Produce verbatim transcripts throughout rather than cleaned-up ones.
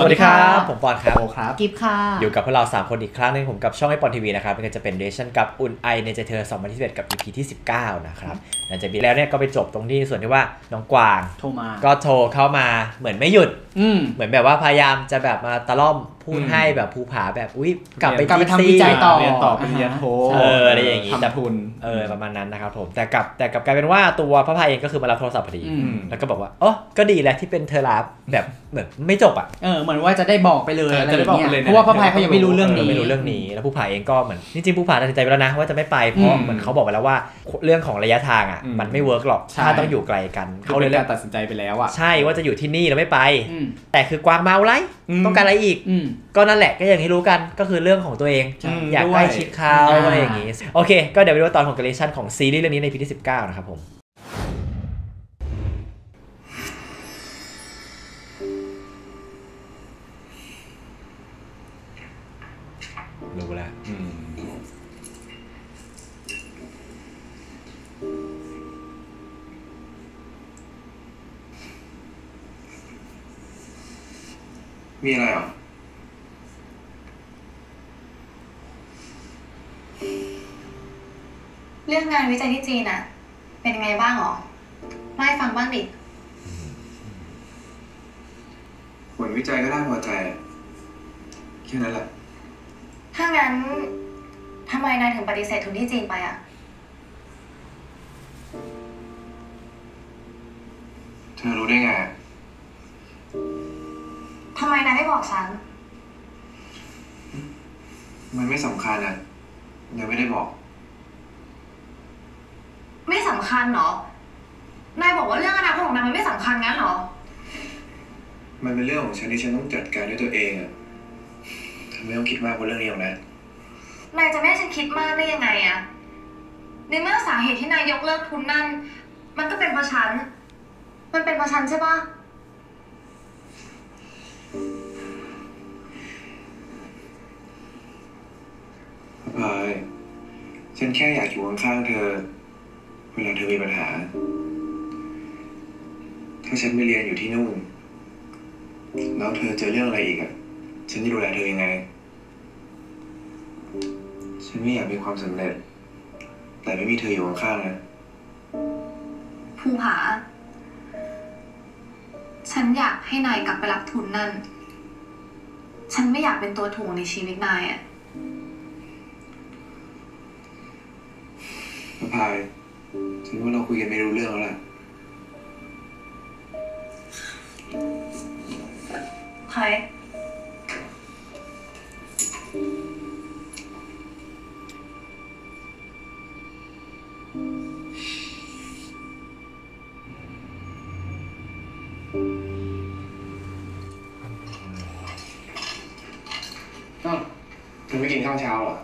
สวัสดีครับผมปอนครับโอครับกิฟค่ะอยู่กับพวกเราสามคนอีกครั้งนึงผมกับช่องไอปอนทีวีนะครับมันจะเป็นเรชั่นกับอุ่นไอในใจเธอสองพันยี่สิบเอ็ดกับ อี พี ที่สิบเก้านะครับหลังจากนี้แล้วเนี่ยก็ไปจบตรงที่ส่วนที่ว่าน้องกวางโทรมาก็โทรเข้ามาเหมือนไม่หยุดเหมือนแบบว่าพยายามจะแบบมาตะล่อมพูดให้แบบภูผาแบบอุ้ยกลับไปทำวิจัยต่อเรียนต่อปริญญาโทอะไรอย่างงี้แต่ทุนเออประมาณนั้นนะครับผมแต่กับแต่กับกลายเป็นว่าตัวพระพายเองก็คือมารับโทรศัพท์พอดีแล้วก็บอกว่าอ๋อก็ดีแหละที่เป็นเธอรับแบบเหมือนไม่จบอ่ะเออเหมือนว่าจะได้บอกไปเลยอะไรอย่างเงี้ยเพราะว่าพระพายเขายังไม่รู้เรื่องนี้ไม่รู้เรื่องนี้แล้วภูผาเองก็เหมือนจริงๆภูผาตัดสินใจไปแล้วนะว่าจะไม่ไปเพราะเหมือนเขาบอกไปแล้วว่าเรื่องของระยะทางอ่ะมันไม่เวิร์กหรอกถ้าต้องอยู่ไกลกันเขาเลยตัดสินใจไปแล้วอ่ะใช่ว่าจะอยู่ที่นี่แล้วไม่ไปแต่คือกวางเมาไรต้องการอะไรอีกก็นั่นแหละก็อย่างที่รู้กันก็คือเรื่องของตัวเองอยากใกล้ชิดเขาอะไรอย่างงี้โอเคก็เดี๋ยวไปดูตอนของเรชั่นของซีรีส์เรื่องนี้ในพีที่สิบเก้านะครับผมรู้แล้วมีอะไรอ่ะเรื่องงานวิจัยที่จีนอะเป็นไงบ้างหรอไล่ฟังบ้างดิผลวิจัยก็น่าพอใจแค่นั้นแหละถ้างั้นทำไมนายถึงปฏิเสธทุนที่จีนไปอะเธอรู้ได้ไงทำไมนายไม่บอกฉันมันไม่สำคัญอะนายไม่ได้บอกไม่สำคัญหรอนายบอกว่าเรื่องอนาคตของนายมันไม่สำคัญงั้นหรอมันเป็นเรื่องของฉันที่ฉันต้องจัดการด้วยตัวเองอะเธอไม่ต้องคิดมากบนเรื่องนี้หรอกนะนายจะไม่ให้ฉันคิดมากได้ยังไงอะในเมื่อสาเหตุที่นายยกเลิกทุนนั่นมันก็เป็นเพราะฉันมันเป็นเพราะฉันใช่ปะพายฉันแค่อยากอยู่ข้างๆเธอเวลาเธอมีปัญหาถ้าฉันไม่เรียนอยู่ที่นู่นแล้วเธอเจอเรื่องอะไรอีกอ่ะฉันจะดูแลเธอยังไงฉันไม่อยากมีความสำเร็จแต่ไม่มีเธออยู่ข้างๆนะภูผาฉันอยากให้นายกลับไปรับทุนนั่นฉันไม่อยากเป็นตัวถ่วงในชีวิตนายอ่ะพายฉันว่าเราคุยกันไม่รู้เรื่องแล้วล่ะพายอ้าวเธอไม่กินข้าวเช้าเหรอ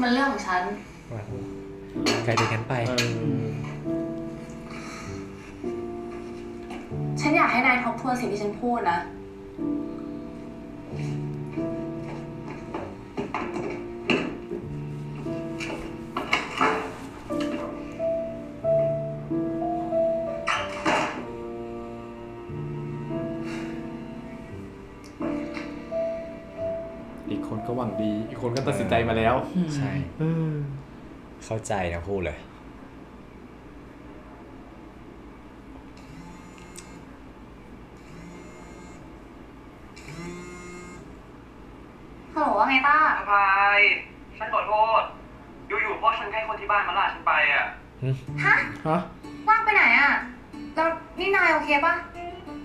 มันเรื่องของฉันไกลเดินกันไปฉันอยากให้นายทบทวนสิ่งที่ฉันพูดนะอีกคนก็หวังดีอีกคนก็ตัดสินใจมาแล้วใช่เข้าใจนะพูดเลยฮัลโหลว่าไงต้าพายฉันขอโทษอยู่ๆพ่อฉันให้คนที่บ้านมาลากฉันไปอ่ะฮะฮะลากไปไหนอ่ะแล้วนี่นายโอเคปะ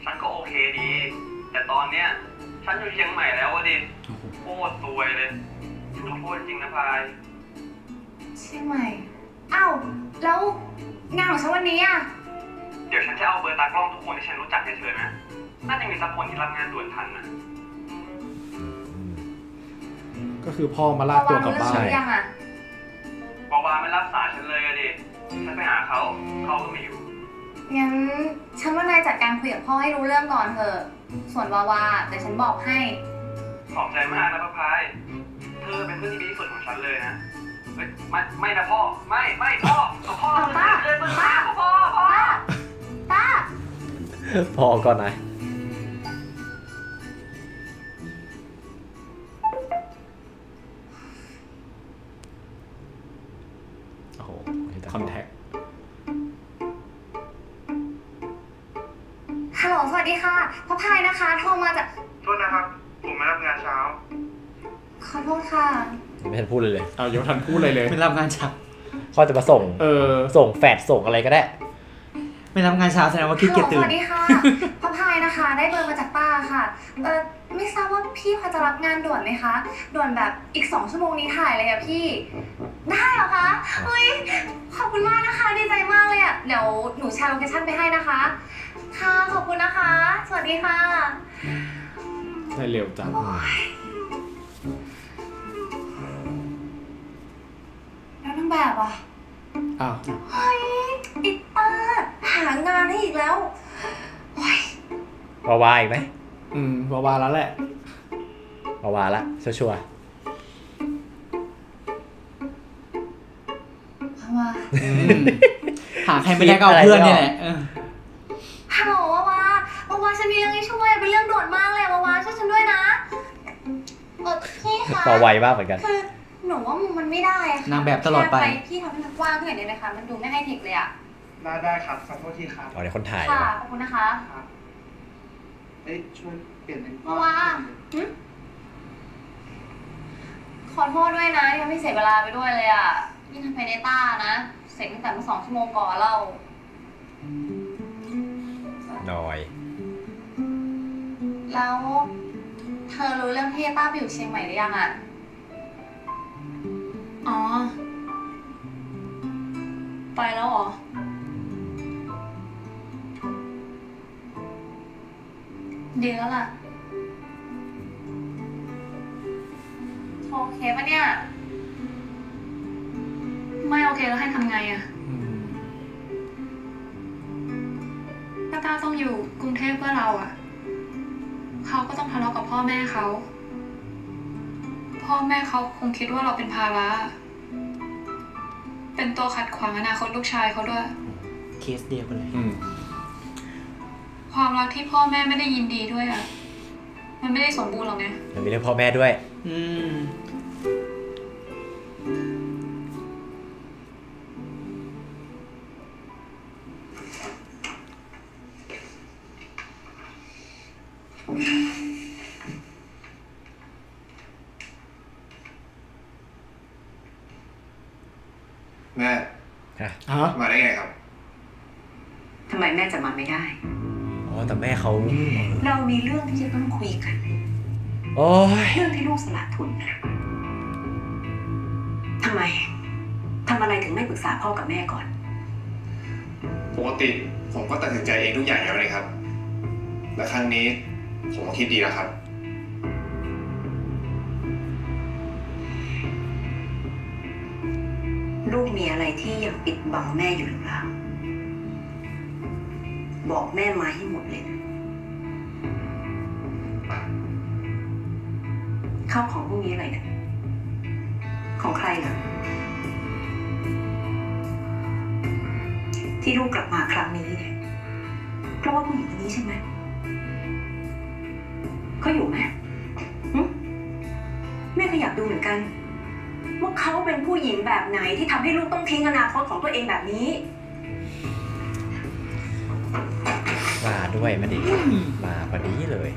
ฉันก็โอเคดีแต่ตอนเนี้ยฉันอยู่เชียงใหม่แล้วดิโคตรสวยเลยฉันโคตรจริงนะพายเชียงใหม่อ้าวแล้วงานของฉันวันนี้อ่ะเดี๋ยวฉันจะเอาเบอร์ตากล้องทุกคนที่ฉันรู้จักให้เธอนะน่าจะมีสักคนที่รับงานด่วนทันนะก็คือพ่อมาลากตัวกลับบ้านบาวาไม่รับสายฉันเลยดิฉันไปหาเขาเขาก็ไม่อยู่งั้นฉันว่านายจัดการคุยกับพ่อให้รู้เรื่องก่อนเถอะส่วนวาวาแต่ฉันบอกให้ขอบใจมากนะพระพายเธอเป็นเพื่อนที่ดีที่สุดของฉันเลยนะไม่ไม่นะพ่อไม่ไม่พ่อพ่อเลยพ่อพ่อพ่อพ่อก่อนนะ โอ้โหคอนแทคฮัลโหลสวัสดีค่ะพ่อพายนะคะโทรมาจากโทษนะครับผมมารับงานเช้าขอโทษค่ะไม่ทันพูดเลยเลยเอายังไม่ทันพูดเลยเลยไม่รับงานเช้าเขาจะมาส่งเออส่งแฟดส่งอะไรก็ได้ไม่รับงานเช้าแสดงว่าขี้เกียจตื่นสวัสดีค่ะพ่อพายนะคะได้เบอร์มาจากป้าค่ะเออไม่ทราบว่าพี่พอจะรับงานด่วนไหมคะด่วนแบบอีกสองชั่วโมงนี้ถ่ายเลยอะพี่ได้เหรอคะเฮ้ยขอบคุณมากนะคะดีใจมากเลยอะเดี๋ยวหนูแชร์โลเคชั่นไปให้นะคะค่ะขอบคุณนะคะสวัสดีค่ะได้เร็วจังแล้วนางแบบอ่ะอ้าวเฮ้ยอีเปิดหางานให้อีกแล้วว้าวอีกไหมอืมว้าวแล้วแหละว้าวละชัวชัวว้าวหาใครไม่ได้ก็เอาเพื่อนนี่แหละฮัลโหลว้าวว้าวฉันมีเรื่องให้ช่วยเป็นเรื่องโดดมากเลยว้าวช่วยฉันด้วยนะเออพี่คะต่อไวมากเหมือนกันคือหนูว่ามันไม่ได้ค่ะนางแบบตลอดไปพี่ทำให้มันกว้างขึ้นหน่อยได้ไหมคะมันดูไม่ให้เด็กเลยอ่ะได้ได้ครับขอโทษทีครับอ๋อเดี๋ยวคนถ่ายค่ะขอบคุณนะคะเอ้ยช่วยเปลี่ยนเป็นว้าวขอโทษด้วยนะยังไม่เสียเวลาไปด้วยเลยอ่ะนี่ทำเพเนต้านะเสร็จตั้งแต่เมื่อสองชั่วโมงก่อนเราน้อยแล้วเธอรู้เรื่องที่ป้าไปอยู่เชียงใหม่หรือยังอ่ะอ๋อไปแล้วเหรอดีแล้วล่ะโอเคปะเนี่ยไม่โอเคแล้วให้ทำไงอ่ะต้าต้องอยู่กรุงเทพเพื่อเราอ่ะเขาก็ต้องทะเลาะกับพ่อแม่เขาพ่อแม่เขาคงคิดว่าเราเป็นภาระเป็นตัวขัดขวางอนาคตลูกชายเขาด้วยเคสเดียวกันเลยความรักที่พ่อแม่ไม่ได้ยินดีด้วยอ่ะมันไม่ได้สมบูรณ์หรอกไงมันมีเรื่องพ่อแม่ด้วยอืมแม่มาได้ไงครับทำไมแม่จะมาไม่ได้อ๋อแต่แม่เขาเรามีเรื่องที่จะต้องคุยกันโอ้ยเรื่องที่ลูกสละทุนทำไมทำอะไรถึงไม่ปรึกษาพ่อกับแม่ก่อนปกติผมก็ตัดสินใจเองทุกอย่างแล้วเลยครับและครั้งนี้ผมคิดดีแล้วครับลูกมีอะไรที่ยังปิดบังแม่อยู่หรือเปล่าบอกแม่มาให้หมดเลยข้าวของพวกนี้อะไรเนี่ยของใครเหรอที่ลูกกลับมาครั้งนี้เนี่ยเพราะว่าผู้หญิงคนนี้ใช่ไหมเขาอยู่ไหมแม่ก็อยากดูเหมือนกันว่าเขาเป็นผู้หญิงแบบไหนที่ทำให้ลูกต้องทิ้งอนาคตของตัวเองแบบนี้มาด้วยมาดีมาพอดีเลย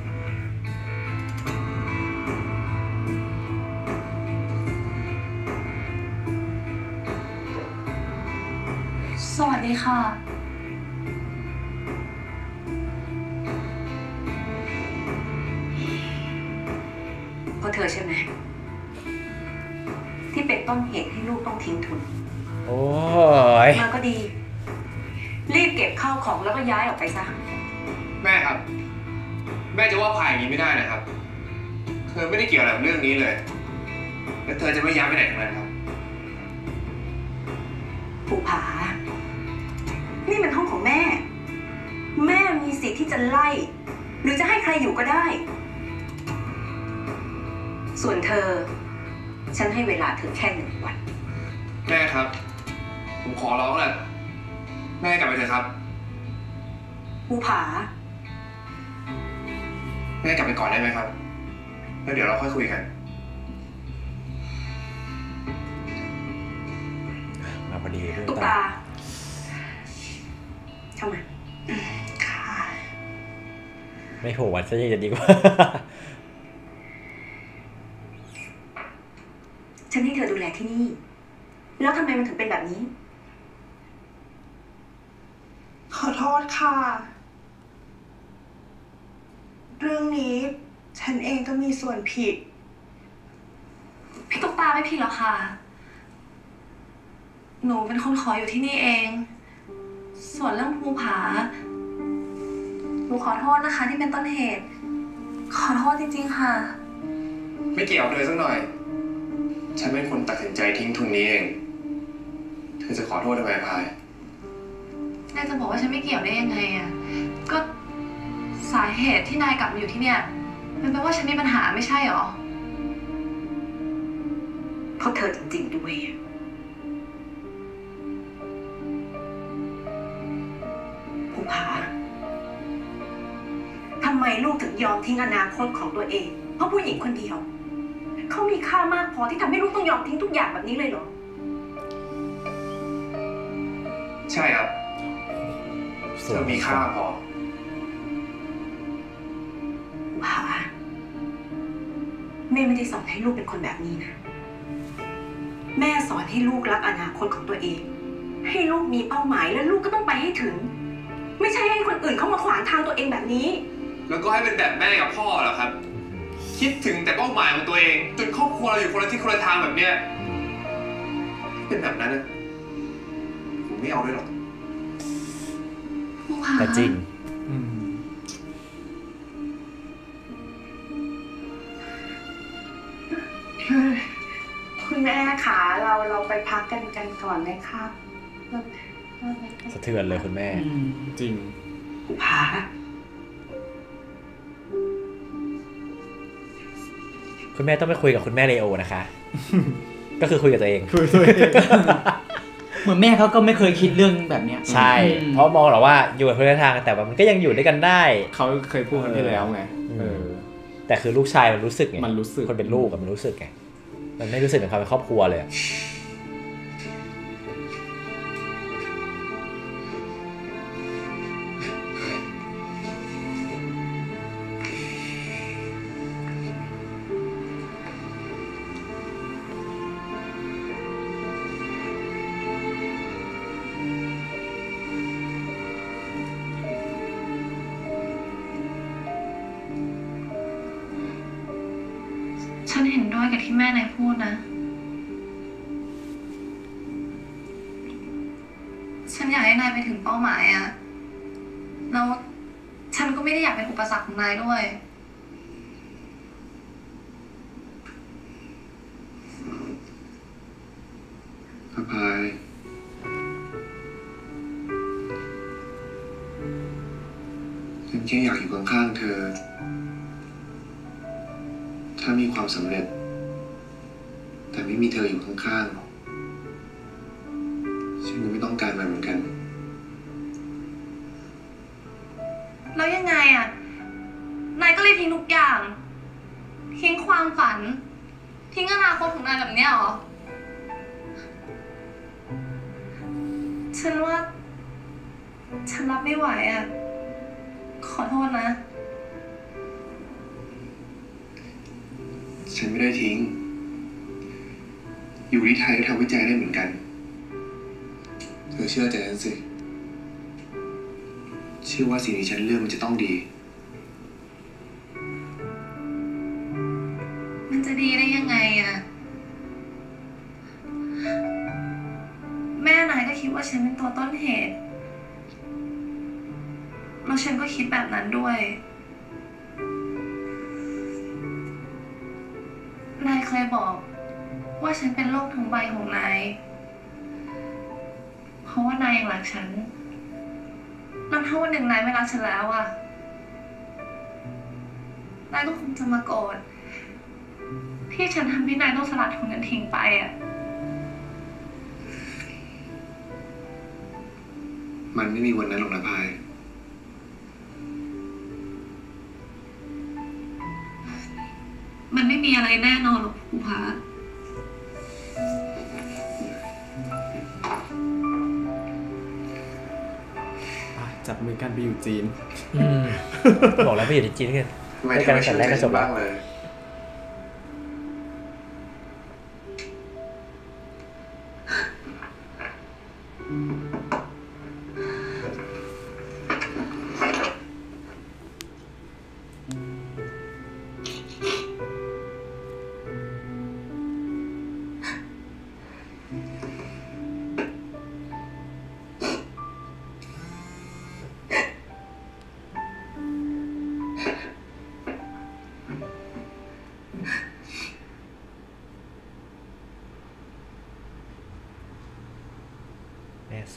สวัสดีค่ะก็เธอใช่ไหมที่เป็นต้นเหตุให้ลูกต้องทิ้งทุนโอ้ยมาก็ดีรีบเก็บข้าวของแล้วก็ย้ายออกไปซะแม่ครับแม่จะว่าพายอย่างนี้ไม่ได้นะครับเธอไม่ได้เกี่ยวอะไรกับเรื่องนี้เลยแล้วเธอจะไม่ย้ายไปไหนทั้งนั้นครับภูผานี่มันห้องของแม่แม่มีสิทธิ์ที่จะไล่หรือจะให้ใครอยู่ก็ได้ส่วนเธอฉันให้เวลาเธอแค่หนึ่งวันแม่ครับผมขอร้องแหละแม่กลับไปเถอะครับภูผาแม่กลับไปก่อนได้ไหมครับแล้วเดี๋ยวเราค่อยคุยกันมา พอดีหรือเปล่าตุ๊กตาเข้ามาไม่โผล่วัดซะยังจะดีกว่าฉันให้เธอดูแลที่นี่แล้วทำไมมันถึงเป็นแบบนี้ขอโทษค่ะเรื่องนี้ฉันเองก็มีส่วนผิดพี่ตุ๊กตาไม่ผิดหรอกค่ะหนูเป็นคนขออยู่ที่นี่เองส่วนเรื่องภูผาหนูขอโทษนะคะที่เป็นต้นเหตุขอโทษจริงๆค่ะไม่เกี่ยวเลยสักหน่อยฉันเป็นคนตัดสินใจทิ้งทุนนี้เองเธอจะขอโทษทำไมพายนายจะบอกว่าฉันไม่เกี่ยวได้ยังไงอ่ะก็สาเหตุที่นายกลับมาอยู่ที่เนี่ยมันแปลว่าฉันมีปัญหาไม่ใช่หรอเพราะเธอจริงๆด้วยภูผาทำไมลูกถึงยอมทิ้งอนาคตของตัวเองเพราะผู้หญิงคนเดียวเขามีค่ามากพอที่ทำให้ลูกต้องยอมทิ้งทุกอย่างแบบนี้เลยเหรอใช่ครับเธอมีค่าพอว้าแม่ไม่ได้สอนให้ลูกเป็นคนแบบนี้นะแม่สอนให้ลูกรักอนาคตของตัวเองให้ลูกมีเป้าหมายและลูกก็ต้องไปให้ถึงไม่ใช่ให้คนอื่นเข้ามาขวางทางตัวเองแบบนี้แล้วก็ให้เป็นแบบแม่กับพ่อเหรอครับคิดถึงแต่เป้าหมายของตัวเองจนครอบครัวเราอยู่คนละที่คนละทางแบบเนี้ยเป็นแบบนั้นนะผมไม่เอาด้วยหรอกแต่จริงคุณแม่ขาเราเราไปพักกันกันก่อนไหมครับสะเทือนเลยคุณแม่จริงกูพาคุณแม่ต้องไปคุยกับคุณแม่เลโอนะคะก็คือคุยกับตัวเองคุยตัวเองเหมือนแม่เขาก็ไม่เคยคิดเรื่องแบบเนี้ยใช่เพราะมองหรอว่าอยู่ในพื้นทางแต่แบบมันก็ยังอยู่ด้วยกันได้เขาเคยพูดกันที่แล้วไงแต่คือลูกชายมันรู้สึกไงมันรู้สึกคนเป็นลูกมันรู้สึกไงมันไม่รู้สึกเหมือนความเป็นครอบครัวเลยที่แม่นายพูดนะฉันอยากให้นายไปถึงเป้าหมายอะแล้วฉันก็ไม่ได้อยากเป็นอุปสรรคของนายด้วยพระพายฉันแค่อยากอยู่ข้างๆเธอถ้ามีความสำเร็จแต่ไม่มีเธออยู่ข้างๆฉันก็ไม่ต้องการมันเหมือนกันแล้วยังไงอ่ะนายก็เลยทิ้งทุกอย่างทิ้งความฝันทิ้งอนาคตของนายแบบเนี้ยหรอฉันว่าฉันรับไม่ไหวอ่ะขอโทษนะฉันไม่ได้ทิ้งอยู่ที่ไทยก็ทำวิจัยได้เหมือนกันเธอเชื่อใจฉันสิเชื่อว่าสิ่งที่ฉันเลือกมันจะต้องดีมันจะดีได้ยังไงอะแม่นายก็คิดว่าฉันเป็นตัวต้นเหตุแล้วฉันก็คิดแบบนั้นด้วยนายเคยบอกว่าฉันเป็นโลกทั้งใบของนายเพราะว่านายยังรักฉันแล้วถ้าวันหนึ่งนายไม่รักฉันแล้วอ่ะนายก็คงจะมาโกรธที่ฉันทำให้นายต้องสลัดทุนนั้นทิ้งไปอ่ะมันไม่มีวันนั้นหรอกนะพายมันไม่มีอะไรแน่นอนหรอกภูผา จับมือกันไปอยู่จีนบอกแล้วไปอยู่ที่จีนกันในการจัดแรกก็จบแล้ว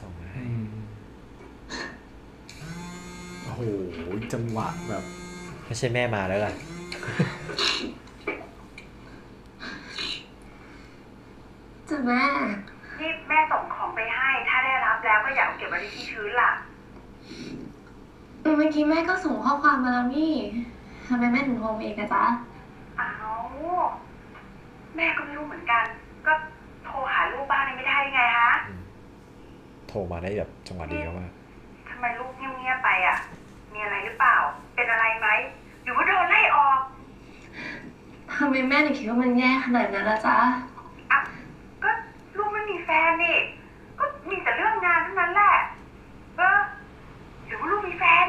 ส่งให้โอ้โหจังหวะแบบไม่ใช่แม่มาแล้วล่ะจะแม่นี่แม่ส่งของไปให้ถ้าได้รับแล้วก็อย่าเก็บไว้ที่ชื้นล่ะเมื่อกี้แม่ก็ส่งข้อความมาแล้วนี่ทำไมแม่ถึงโทรมาเองนะจ๊ะอ้าวแม่ก็ไม่รู้เหมือนกันก็โทรหาลูกบ้านไม่ได้ไงฮะโทรมาได้แบบจังหวะดีมากทำไมลูกเงียบๆไปอ่ะมีอะไรหรือเปล่าเป็นอะไรไหมหรือว่าโดนไล่ออกทำไมแม่ถึงคิดว่ามันแย่ขนาดนั้นล่ะจ๊ะอ่ะก็ลูกไม่มีแฟนนี่ก็มีแต่เรื่องงานเท่านั้นแหละเออหรือว่าลูกมีแฟน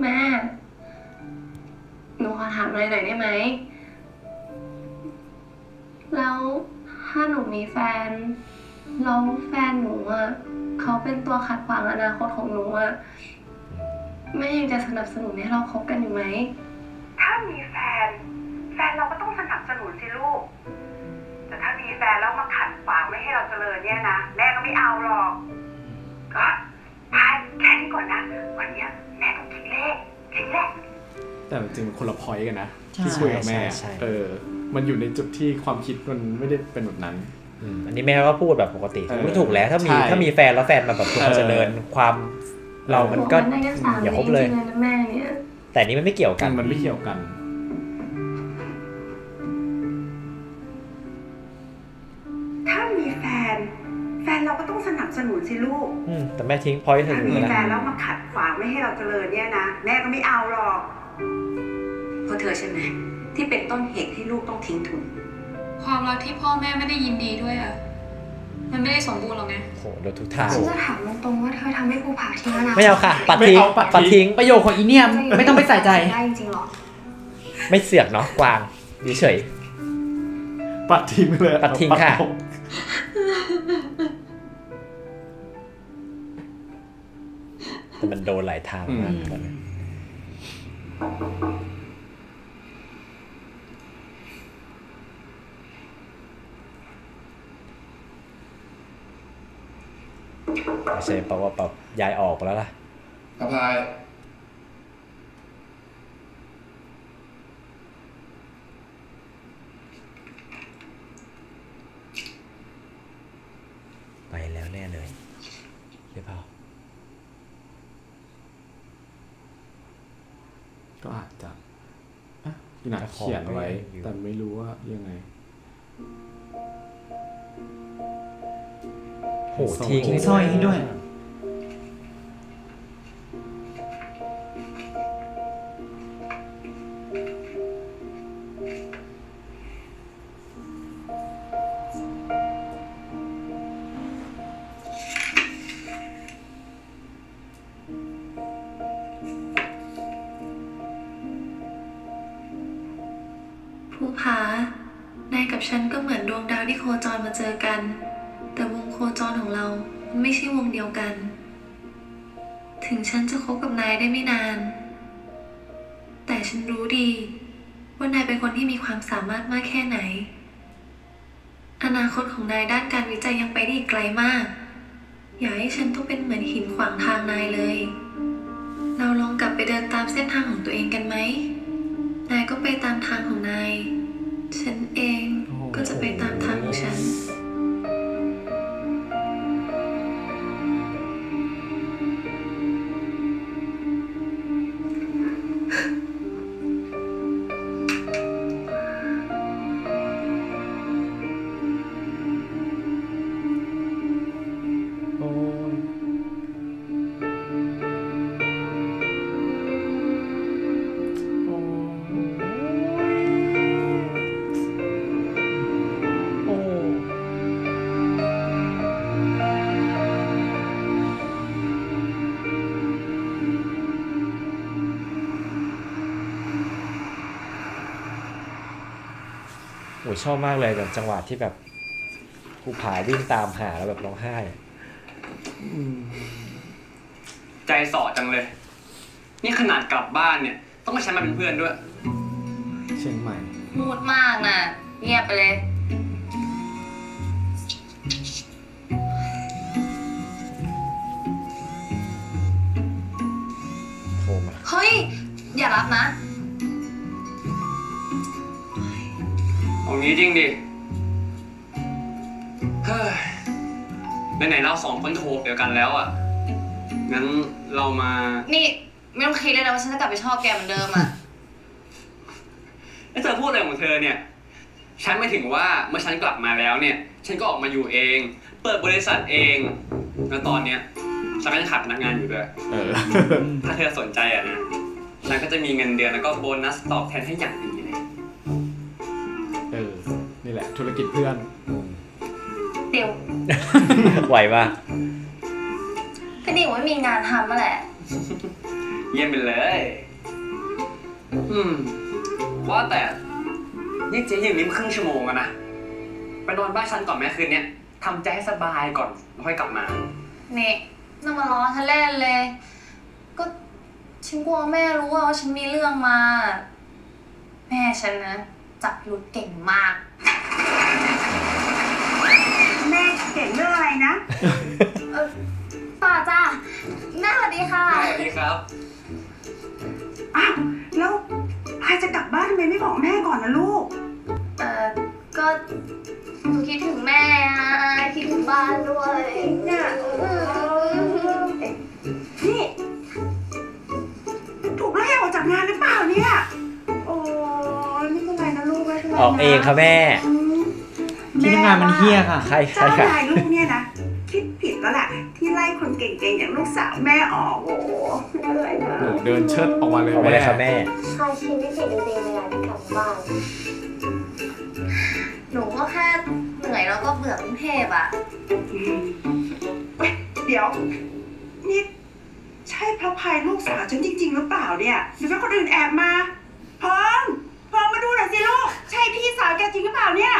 แม่หนูขอถามอะไรหน่อยได้ไหมแล้วถ้าหนูมีแฟนแล้วแฟนหนูอ่ะเขาเป็นตัวขัดขวางอนาคตของหนูอ่ะแม่ยังจะสนับสนุนให้เราคบกันอยู่ไหมถ้ามีแฟนแฟนเราก็ต้องสนับสนุนสิลูกแต่ถ้ามีแฟนแล้วมาขัดขวางไม่ให้เราเจริญเนี่ยนะแม่ก็ไม่เอาหรอกก็พายแค่นี้ก่อนนะวันนี้แม่ต้องคิดเลขคิดเลขแต่จริงมันคนละพอยต์กันนะที่คุยกับแม่เออมันอยู่ในจุดที่ความคิดมันไม่ได้เป็นแบบนั้นอันนี้แม่ก็พูดแบบปกติไม่ถูกแล้วถ้ามีถ้ามีแฟนแล้วแฟนมาแบบควรจะเดินความเรามันก็อย่าคบเลยแต่นี้มันไม่เกี่ยวกันมันไม่เกี่ยวกันถ้ามีแฟนแฟนเราก็ต้องสนับสนุนสิลูกแต่แม่ทิ้งพอยต์ถึงมีแฟนแล้วมาขัดขวางไม่ให้เราเจริญเนี่ยนะแม่ก็ไม่เอาหรอกเพราะเธอใช่ไหมที่เป็นต้นเหตุให้ลูกต้องทิ้งทุนความรักที่พ่อแม่ไม่ได้ยินดีด้วยอะมันไม่ได้สมบูรณ์หรอกไงโหเดี๋ยวทุกทางฉันจะถามตรงๆว่าเธอทำให้กูผ่าทิ้งแล้วนะไม่เอาค่ะปัดทิ้งปัดทิ้งประโยชน์ของอีเนียมไม่ต้องไปใส่ใจได้จริงหรอไม่เสือกเนาะกวางเฉยปัดทิ้งเลยปัดทิ้งค่ะแต่มันโดนหลายทางมากเลยไม่ใช่เพราะว่าแบบยายออกไปแล้วล่ะกระพายไปแล้วแน่เลยหรือเปล่าก็อาจจะอ่ะหนักเขียนไว้แต่ไม่รู้ว่ายังไงโหทิ้งสร้อยให้ด้วยภูผานายกับฉันก็เหมือนดวงดาวที่โคจรมาเจอกันแต่วงโคจรของเราไม่ใช่วงเดียวกันถึงฉันจะคบกับนายได้ไม่นานแต่ฉันรู้ดีว่านายเป็นคนที่มีความสามารถมากแค่ไหนอนาคตของนายด้านการวิจัยยังไปได้อีกไกลมากอย่าให้ฉันต้องเป็นเหมือนหินขวางทางนายเลยเราลองกลับไปเดินตามเส้นทางของตัวเองกันไหมนายก็ไปตามทางของนายฉันเองก็จะไปตามทางของฉันโ ชอบมากเลยแบบจังหวะที่แบบภูผาวิ่งตามหาแล้วแบบร้องไห้ใจส่อจังเลยนี่ขนาดกลับบ้านเนี่ยต้องมาใช้มาเป็นเพื่อนด้วยเชียงใหม่มูดมากนะเงียบไปเลยโทรมาเฮ้ยอย่ารับนะเอางี้จริงดิเฮ้ยไหนๆเราสองคนโทรเดียวกันแล้วอ่ะงั้นเรามานี่ไม่ต้องคิดเลยนะว่าฉันจะกลับไปชอบแกเหมือนเดิมอ่ะแล้วเธอพูดอะไรของเธอเนี่ยฉันไม่ถึงว่าเมื่อฉันกลับมาแล้วเนี่ยฉันก็ออกมาอยู่เองเปิดบริษัทเองแล้วตอนเนี้ยฉันก็ยังขาดพนักงานอยู่ด้วยถ้าเธอสนใจอ่ะนะฉันก็จะมีเงินเดือนแล้วก็โบนัสตอบแทนให้อย่างดีเลยเออนี่แหละธุรกิจเพื่อนเดี๋ยวไหวป่ะก็ดีว่ามีงานทำมาแหละเยี่ยมไปเลยอืมว่าแต่นี่เจ๊ยืมนิ้มครึ่งชั่วโมงอะนะไปนอนบ้านฉันก่อนแม่คืนเนี้ยทำใจให้สบายก่อนค่อยกลับมาเนี่ยน่ามาล้อฉันเล่นเลยก็ฉันกลัวแม่รู้ว่าฉันมีเรื่องมาแม่ฉันนะจับพิรุธเก่งมากแม่เก่งเรื่องอะไรนะป่าจ้าแม่สวัสดีค่ะสวัสดีครับอ้าวแล้วพายจะกลับบ้านทำไมไม่บอกแม่ก่อนนะลูกเอ่อก็คิดถึงแม่อะคิดถึงบ้านด้วยน่ะนี่ถูกไล่ออกจากงานหรือเปล่าเนี่ยโอ้ไม่เป็นไรนะลูกไม่เป็นไรนะออกเองค่ะแม่ที่ทำงานมันเฮี้ยค่ะใครใครค่ะลูกเนี่ยนะคิดผิดแล้วแหละที่ไล่คนเก่งๆอย่างลูกสาวแม่ออกโอ้โหอะไรนะเดินเชิดออกมาเลยออกมาเลยค่ะแม่ใครชีวิตเด็กเด็กเวลาที่กลับบ้านหนูก็แค่เหนื่อยแล้วก็เบื่อกรุงเทพอ่ะเดี๋ยวนี่ใช่พระพายลูกสาวฉันจริงๆหรือเปล่าเนี่ยหรือว่าคนอื่นแอบมาพร้อมพร้อมมาดูหน่อยสิลูกใช่พี่สาวแกจริงหรือเปล่าเนี่ย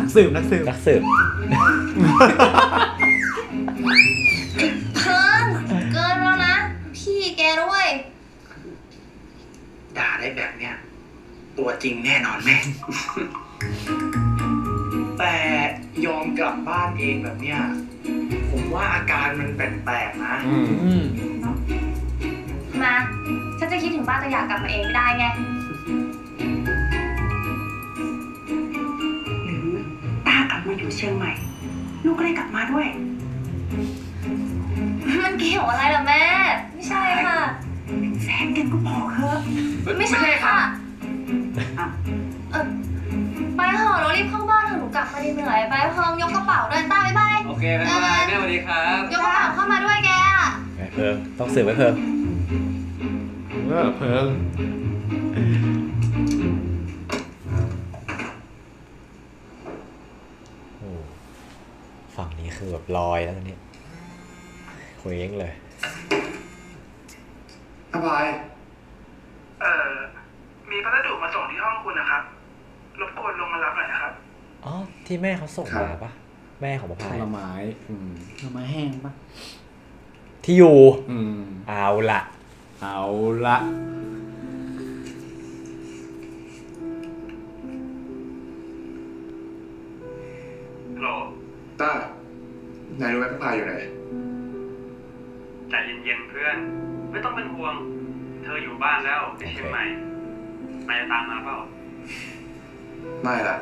นักสืบนักสืบนักสืบเกินเกินแล้วนะพี่แกด้วยด่าได้แบบเนี้ยตัวจริงแน่นอนแม่แต่ยอมกลับบ้านเองแบบเนี้ยผมว่าอาการมันแปลกๆนะมาฉันจะคิดถึงบ้านแต่อยากกลับมาเองไม่ได้ไงมาอยู่เชียงใหม่ลูกก็ได้กลับมาด้วยมันเกี่ยวอะไรล่ะแม่ไม่ใช่ค่ะแฟนกันก็พอเถอะไม่ใช่ค่ะเออไปเถอะเรารีบเข้าบ้านเถอะหนูกลับมาดีเหนื่อยไปเพิ่มยกกระเป๋าเดินตามไปไปโอเคไปไปแม่สวัสดีครับยกกระเป๋าเข้ามาด้วยแกเพิ่มต้องสืบไปเพิ่มเออเพิ่มฝั่งนี้คือแบบลอยแล้วตอนนี้เคว้งเลยสบายเอ่อมีพัสดุมาส่งที่ห้องคุณนะครับรบกวนลงมารับหน่อยนะครับอ๋อที่แม่เขาส่งมาปะแม่ของพายผลไม้อืมผลไม้แห้งปะที่อยู่อืมเอาละเอาละฮัลโหลต้านายรู้ไหมพายอยู่ไหนใจเย็นๆเพื่อนไม่ต้องเป็นห่วงเธออยู่บ้านแล้วในเชียงใหม่นายจะตามมาเปล่าไม่ล่ะ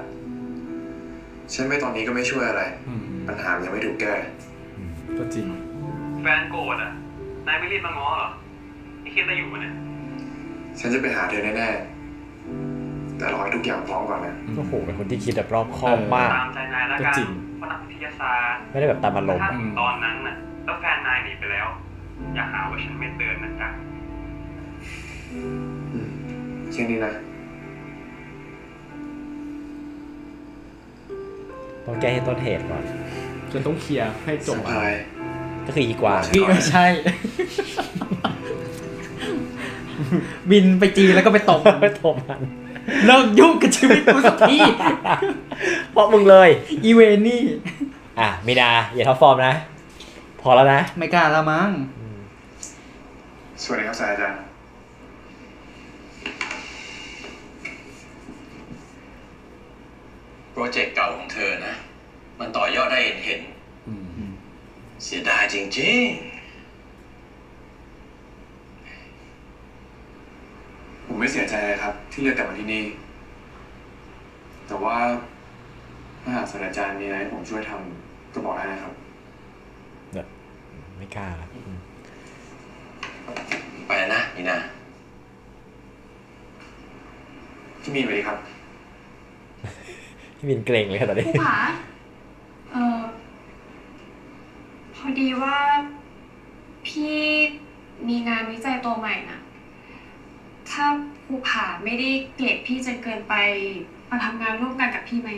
ฉันไม่ตอนนี้ก็ไม่ช่วยอะไรปัญหายังไม่ถูกแก้ก็จริงแฟนโกรธอ่ะนายไม่รีบมาง้อหรอไม่คิดจะอยู่เนี่ยฉันจะไปหาเธอแน่ๆแต่รอให้ทุกอย่างพร้อมก่อนนะโอ้โหเป็นคนที่คิดแบบรอบคอบมากตามใจนายแล้วกันว่านักวิทยาศาสตร์ไม่ได้แบบตามอารมณ์ตอนนั้นน่ะแล้วแฟนนายหนีไปแล้วอย่าหาว่าฉันไม่เตือนนะจ๊ะเช่นนี้นะต้องแก้ให้ต้นเหตุก่อนจนต้องเคลียร์ให้จบอะไรก็คืออีกว่าใช่ บินไปจีนแล้วก็ไปตบไปตบมันเลิกยุ่งกับชีวิตกูสักทีเพราะมึงเลยอีเวนี่อ่ะมีนาอย่าท้อฟอร์มนะพอแล้วนะไม่กล้าแล้วมั้งสวัสดีครับอาจารย์โปรเจกต์เก่าของเธอนะมันต่อยอดได้เห็นเห็นเสียดายจริงๆผมไม่เสียใจเลยครับที่เลือกกลับมาที่นี่แต่ว่ามหาศาสตราจารย์มีอะไรให้ผมช่วยทำก็บอกได้นะครับไม่กล้าแล้วไปนะนี่นะพี่มีนไปดีครับพี่มีนเกรงเลยค่ะตอนนี้ผู้ผาเอ่อพอดีว่าพี่มีงานวิจัยตัวใหม่นะถ้าผู้ผาไม่ได้เกลียดพี่จนเกินไปมาทำงานร่วมกันกับพี่ไหม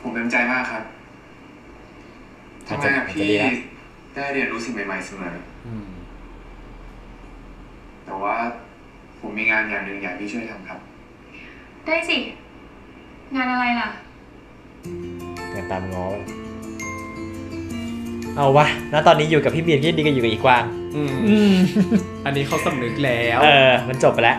ผมเต็มใจมากครับทำงานกับพี่ได้เรียนรู้สิ่งใหม่ๆเสมอแต่ว่าผมมีงานอย่างหนึ่งอยากพี่ช่วยทำครับได้สิงานอะไรล่ะงานตามง้อเอาวะแล้วตอนนี้อยู่กับพี่บีมที่ดีกันอยู่กับอีกวางอันนี้เขาสำนึกแล้วเออมันจบไปแล้ว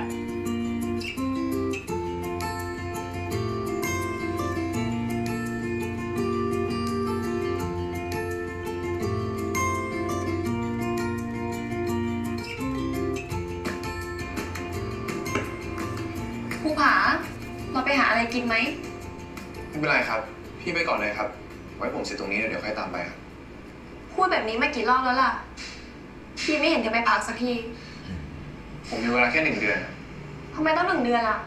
กินไหมไม่เป็นไรครับพี่ไปก่อนเลยครับไว้ผมเสร็จตรงนี้เดี๋ยวค่อยตามไปครับพูดแบบนี้มากี่รอบแล้วล่ะพี่ไม่เห็นจะไปพักสักทีผมมีเวลาแค่หนึ่งเดือนทำไมต้องหนึ่งเดือนล่ะ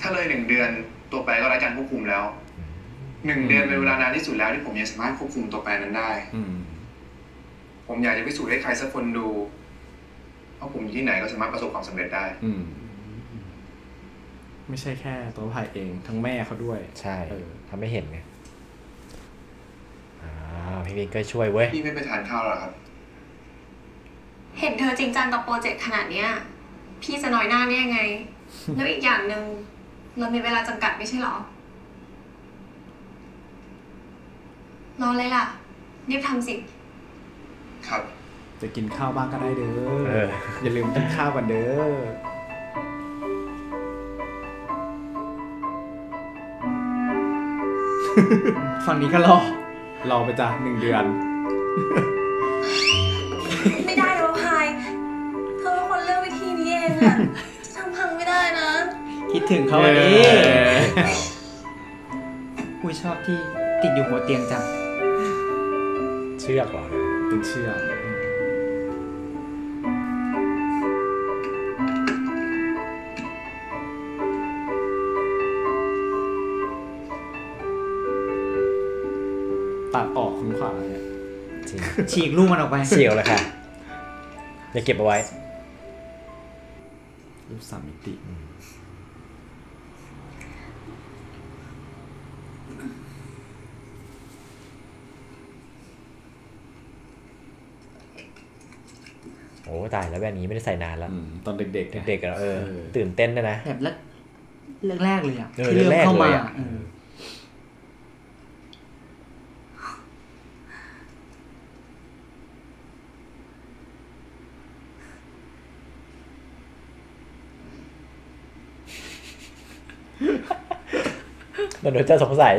ถ้าเลยหนึ่งเดือนตัวแปรก็ไร้การควบคุมแล้วหนึ่งเดือนเป็นเวลานานที่สุดแล้วที่ผมยังสามารถควบคุมตัวแปรนั้นได้ผมอยากจะพิสูจน์ให้ใครสักคนดูว่าผมอยู่ที่ไหนก็สามารถประสบความสำเร็จได้ไม่ใช่แค่ตัวภายเองทั้งแม่เขาด้วยใช่ทำให้เห็นไงอ่าพี่บินก็ช่วยเว้ยพี่ไม่ไปทานข้าวหรอครับเห็นเธอจริงจังกับโปรเจกต์ขนาดเนี้ยพี่จะน้อยหน้าได้ยังไง แล้วอีกอย่างหนึ่งเรามีเวลาจำกัดไม่ใช่หรอรอเลยล่ะรีบทำสิครับจะกินข้าวบ้างก็ได้เด้อ เออ อย่าลืมกินข้าวก่อนเด้อฝั่งนี้ก็รอรอไปจ้ะหนึ่งเดือนไม่ได้แล้วพายเธอเป็นคนเลือกวิธีนี้เองอะทำพังไม่ได้นะคิดถึงเขาวันนี้กูชอบที่ติดอยู่หัวเตียงจังเชือกหรอเป็นเชือกตัดออกคุณขวาเนี่ยฉีกลูกมันออกไปเฉียวเลยค่ะจะเก็บเอาไว้รูปสามมิติโอ้ตายแล้วแบบนี้ไม่ได้ใส่นานแล้วตอนเด็กๆเด็กๆเออตื่นเต้นด้วยนะแบบแรกๆเลยอ่ะที่เริ่มเข้ามาเดี๋ยวจะสงสัย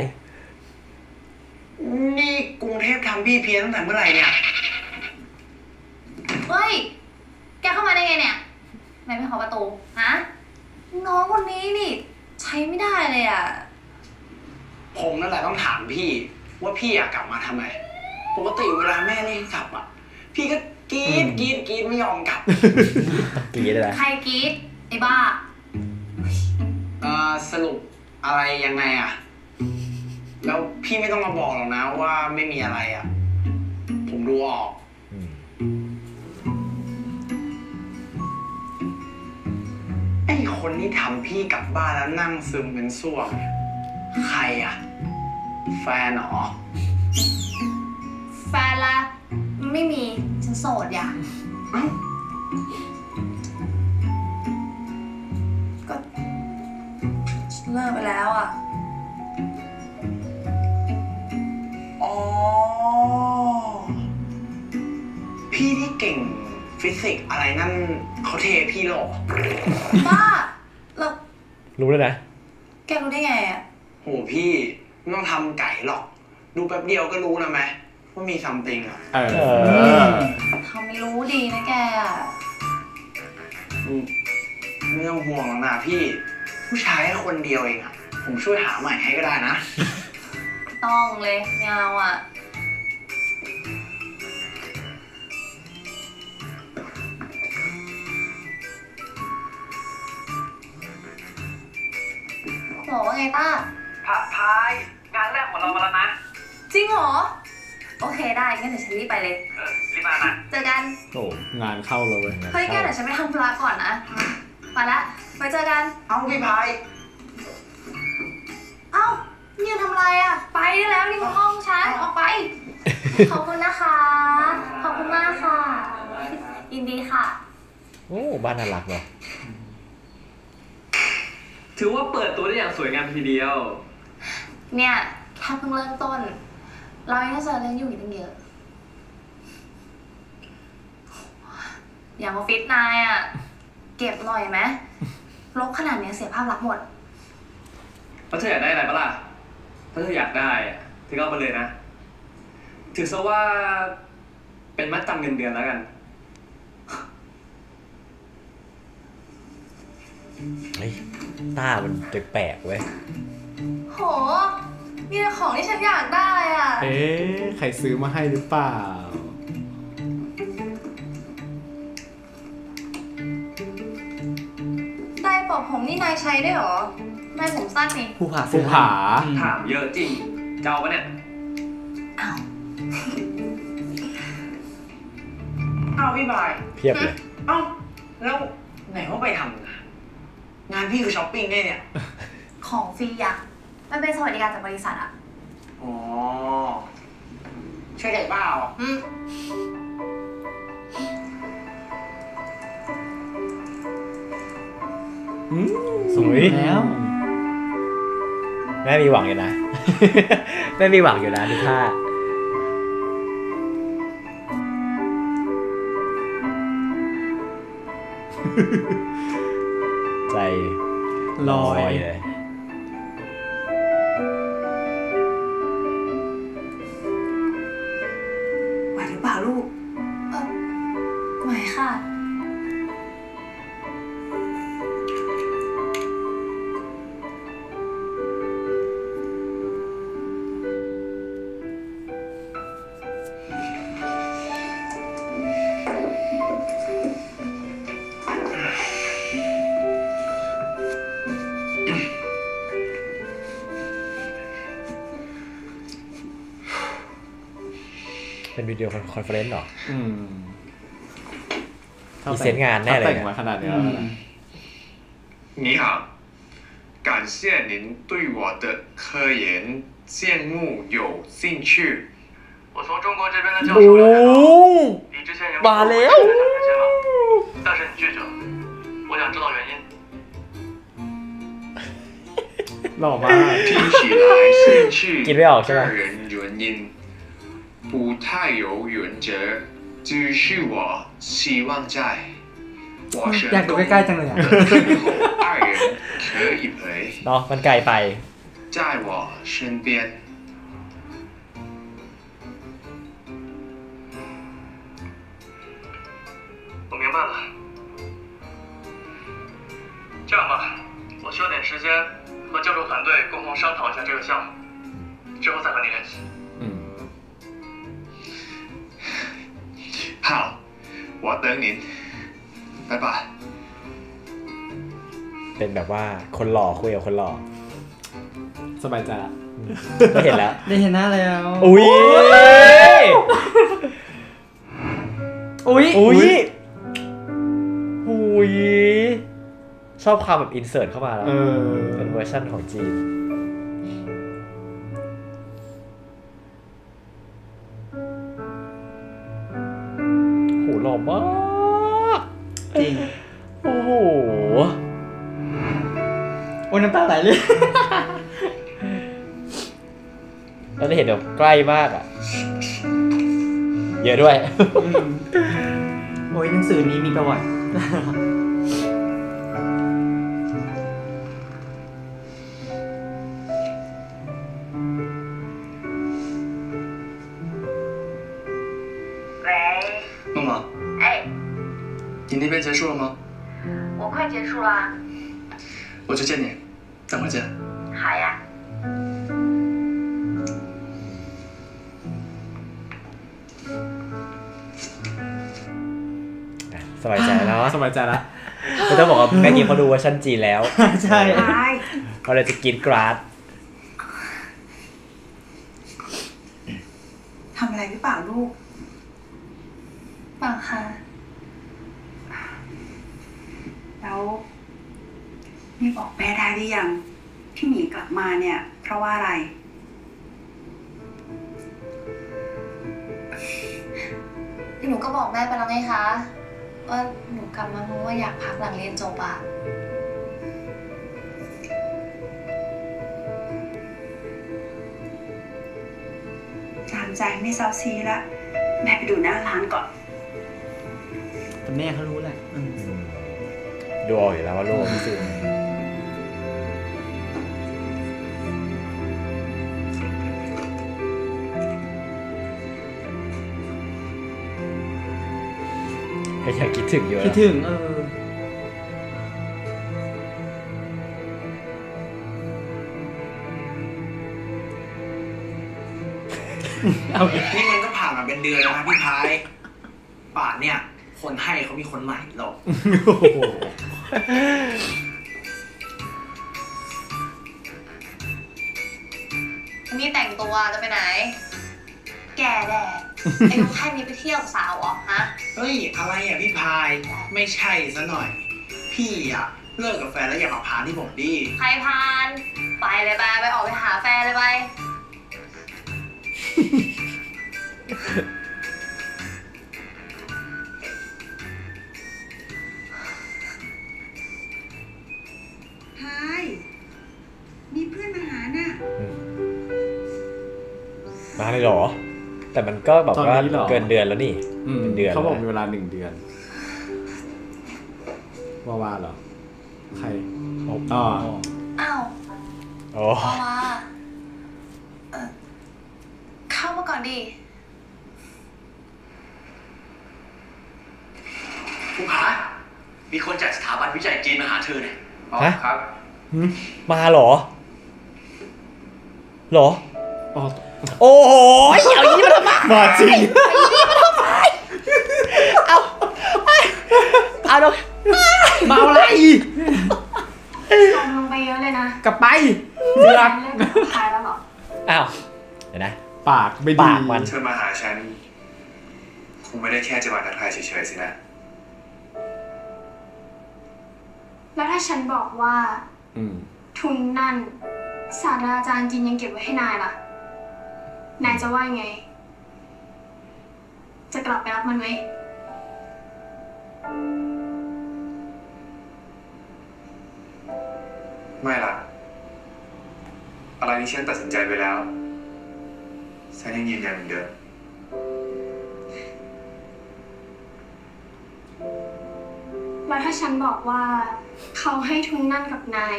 นี่กรุงเทพทำพี่เพี้ยนตั้งแต่เมื่อไหร่เนี่ยเฮ้ยแกเข้ามาได้ไงเนี่ยทำไมไม่ขอประตูฮะน้องคนนี้นี่ใช้ไม่ได้เลยอ่ะผมนั่นแหละต้องถามพี่ว่าพี่อยากกลับมาทำไมปกติเวลาแม่เรียกกลับอ่ะพี่ก็กรี๊ดกรี๊ดกรี๊ดไม่ยอมกลับกรี๊ดอะไรใครกรี๊ดไอ้บ้าอ่าสรุปอะไรยังไงอ่ะแล้วพี่ไม่ต้องมาบอกหรอกนะว่าไม่มีอะไรอ่ะผมดูออกไอ้คนที่ทำพี่กลับบ้านแล้วนั่งซึมเป็นส่วงใครอ่ะแฟนหรอแฟนละ ไม่มีฉันโสดอย่าก็เลิกไปแล้วอ่ะอ๋อพี่ที่เก่งฟิสิกส์อะไรนั่นเขาเทพี่หรอบ้าเรารู้เลยนะแกรู้ได้ไงอ่ะโหพี่ไม่ต้องทำไก่หรอกดูแป๊บเดียวก็รู้นะแม่ว่ามีซัมติงอ่ะเออเขาไม่รู้ดีนะแกอ่ะไม่ต้องห่วงหรอกนะพี่ผู้ชายแค่คนเดียวเองอ่ะผมช่วยหาใหม่ให้ก็ได้นะต้องเลยเงาอ่ะบอกว่าไงต้าพะพายงานแรกของเรามาแล้วนะจริงเหรอโอเคได้งั้นเดี๋ยวฉันรีบไปเลยเออรีบมานะเจอกันโอ้งานเข้าเลยเฮ้ยแกเดี๋ยวฉันไปทำธุระก่อนนะมาละไปเจอกันเอ้าพี่พายเอ้าเนี่ยทำไรอ่ะไปได้แล้วนี่มันห้องฉันออกไปขอบคุณนะคะขอบคุณมากค่ะยินดีค่ะโอ้บ้านน่ารักเลยถือว่าเปิดตัวได้อย่างสวยงามทีเดียวเนี่ยแค่เพิ่งเริ่มต้นเรายังจะเรื่องอยู่อีกตั้งเยอะอย่ามาฟิตนายอ่ะเก็บหน่อยไหมลบขนาดนี้เสียภาพลักษณ์หมดแล้วเธออยากได้อะไรบ้างล่ะถ้าเธออยากได้เธอก็เอาไปเลยนะถือซะว่าเป็นมัดจำเงินเดือนแล้วกันเฮ้ยตามันแปลกๆเว้ยโหมีแต่ของที่ฉันอยากได้อ่ะเอ๊ะใครซื้อมาให้หรือเปล่าได้ปอบผมนี่นายใช้ได้หรอได้ผมสั้นนี่ผู้ผาผู้ผาถามเยอะจริงเจ้าปะเนี่ยอ้าวอ้าวพี่บายเพียบเลยเอ้าแล้วไหนว่าไปทำงานงานพี่คือช้อปปิ้งได้เนี่ยของฟรีอ่ะมันเป็นสวัสดิการจากบริษัทอ่ะอ๋อช่วยได้เปล่าอืมอืมสวยแล้วแม่มีหวังอยู่นะแม่มีหวังอยู่นะดูท่าใจลอยเลยไหวหรือเปล่าลูกเออไหวค่ะเป็นวิดีโอคอนเฟอเรนซ์หรอมีเซ็นงานแน่เลยนะขนาดนี้你好感谢您对我的科研项目有兴趣我从中国这边的教授来的你之前有没有过来的奖学金了但是你拒绝了我想知道原因หล่อมาก听起来兴趣个人原因不太有原则，只是我希望在我生活中爱人可以陪。喏，มันไกลไป。在我身边。我明白了。这样吧，我需要点时间和教授团队共同商讨一下这个项目，之后再和你联系。好，我等您，拜拜。เป็นแบบว่าคนหล่อคุยกับคนหล่อสบายใจละได้เห็นแล้วได้เห็นหน้าแล้วอุ้ยอุ้ยอุ้ยอุ้ยชอบความแบบอินเสิร์ตเข้ามาแล้วเป็นเวอร์ชั่นของจีน จริงโอ้โหโอ้น้ำตาไหลเลยเราได้เห็นแบบใกล้มากอ่ะเยอะด้วยโอ้ยหนังสือนี้มีประวัติ妈妈，哎，你那边结束了吗？我快结束了。我去见你，等会见。好呀。สบายใจแล้วสบายใจแล้วคุณต้องบอกว่าแม่กี้เขาดูเวอร์ชันจีนแล้วใช่เขาเลยจะกินกราดทำอะไรหรือเปล่าลูกเปล่าค่ะแล้วนี่บอกแม่ได้หรือยังพี่หมีกลับมาเนี่ยเพราะว่าอะไรหนูก็บอกแม่ไปแล้วไงคะว่าหนูกลับมาเพราะว่าอยากพักหลังเรียนจบอะตามใจไม่เซาซีละแม่ไปดูหน้าร้านก่อนแต่แม่เขารู้แหละดูออกอยู่แล้วว่าโลกที่สุดอยากคิดถึงเยอะคิดถึงเออนี่มันก็ผ่านมาเป็นเดือนแล้วนะพี่พายป่านเนี่ยคนให้เขามีคนใหม่หรอกนี่แต่งตัวจะไปไหนแก่แดดไอ้ลูกแค่นี้ไปเที่ยวสาวอ๋อฮะเฮ้ยอะไรอ่ะพี่พายไม่ใช่ซะหน่อยพี่อ่ะเลิกกับแฟนแล้วอย่ามาพานที่ผมดิใครพานไปเลยไปไปออกไปหาแฟนเลยไปพายมีเพื่อนมาหาน่ะมาเลยเหรอแต่มันก็บอกว่าเกินเดือนแล้วนี่เดือนเขาบอกมีเวลาหนึ่งเดือนว่าว่าเหรอใครอ๋ออ้าวอ๋อว่าเข้ามาก่อนดีผู้พามีคนจากสถาบันวิจัยจีนมาหาเธอเนี่ยอ๋อครับมาเหรอเหรออ๋อโอ้โหเอายี่มาทำไมมาจริงเอาเอาเอามาอะไรลงลงไปเยอะเลยนะกลับไปเดือดตายแล้วหรออ้าวเดี๋ยวนะปากไม่ดีเธอมาหาฉันคงไม่ได้แค่จะมาทักทายเฉยๆสินะแล้วถ้าฉันบอกว่าทุนนั่นศาสตราจารย์จีนยังเก็บไว้ให้นายล่ะนายจะว่าไงจะกลับไปรับมันไหมไม่ล่ะอะไรที่ฉันตัดสินใจไปแล้วฉันยังยืนยันเหมือนเดิมแล้วถ้าฉันบอกว่าเขาให้ทุนนั่นกับนาย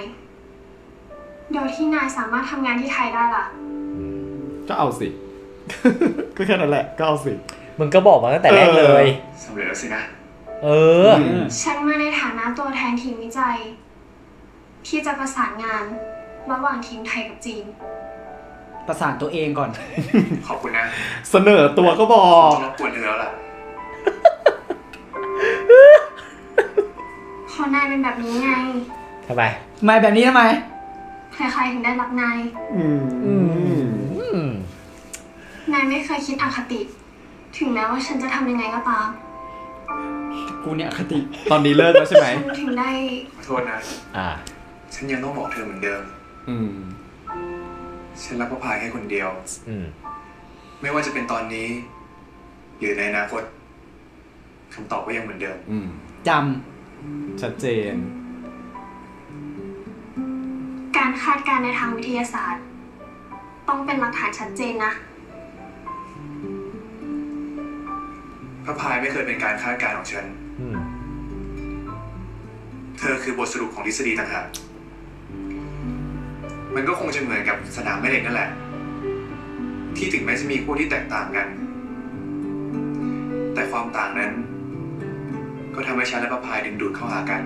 โดยที่นายสามารถทำงานที่ไทยได้ล่ะก็เอาสิก็แค่นั้นแหละก็เอาสิมึงก็บอกมาตั้งแต่แรกเลยสำเร็จแล้วสินะเออฉันมาในฐานะตัวแทนทีมวิจัยที่จะประสานงานระหว่างทีมไทยกับจีนประสานตัวเองก่อนขอบคุณนะเสนอตัวก็บอกรบกวนเธอแล้วล่ะพอนายเป็นแบบนี้ไงทำไมไม่แบบนี้ทำไมใครๆถึงได้รักนายนายไม่เคยคิดอคติถึงแม้ว่าฉันจะทำยังไงก็ตามกูเนี่ยอคติตอนนี้เลิกแล้วใช่ไหมถึงได้ขอโทษนะอ่าฉันยังต้องบอกเธอเหมือนเดิมอืมฉันรักพ่อพายแค่คนเดียวอืมไม่ว่าจะเป็นตอนนี้หรือในอนาคต คำตอบก็ยังเหมือนเดิมจำชัดเจนการคาดการณ์ในทางวิทยาศาสตร์ต้องเป็นหลักฐานชัดเจนนะพระพายไม่เคยเป็นการคาดการณ์ของฉันเธอคือบทสรุปของทฤษฎีต่างหากมันก็คงจะเหมือนกับสนามแม่เหล็กนั่นแหละที่ถึงแม้จะมีคู่ที่แตกต่างกันแต่ความต่างนั้นก็ทำให้ฉันและพระพายดึงดูดเข้าหากัน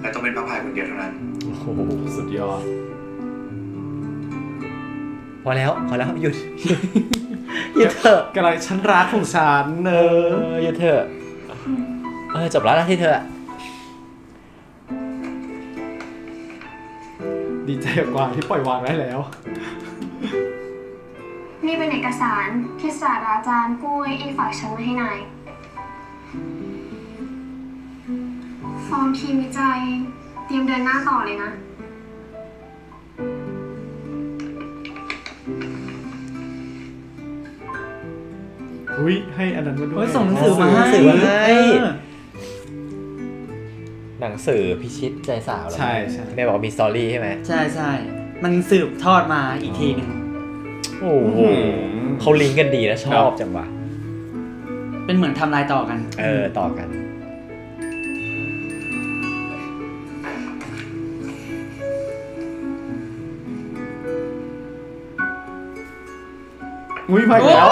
และต้องเป็นพระพายคนเดียวเท่านั้นโอ้โหสุดยอดพอแล้วพอแล้วหยุดหยุดเถอะกำลังฉันรักของฉันเออหยุดเถอะเออจบแล้วนะที่เธอดีใจกว่าที่ปล่อยวางได้แล้วนี่เป็นเอกสารที่ศาสตราจารย์กุ้ยอีฝากฉันมาให้นายฟอร์มทีมวิจัยเตรียมเดินหน้าต่อเลยนะอุ้ยให้อันนั้นมาด้วยส่งหนังสือมาให้หนังสือพิชิตใจสาวแล้วใช่ใช่แม่บอกมีสตอรี่ใช่ไหมใช่ใช่มันสืบทอดมาอีกทีหนึ่งโอ้โหเขาลิงก์กันดีนะชอบจังวะเป็นเหมือนทำลายต่อกันเออต่อกันอุ้ยมาแล้ว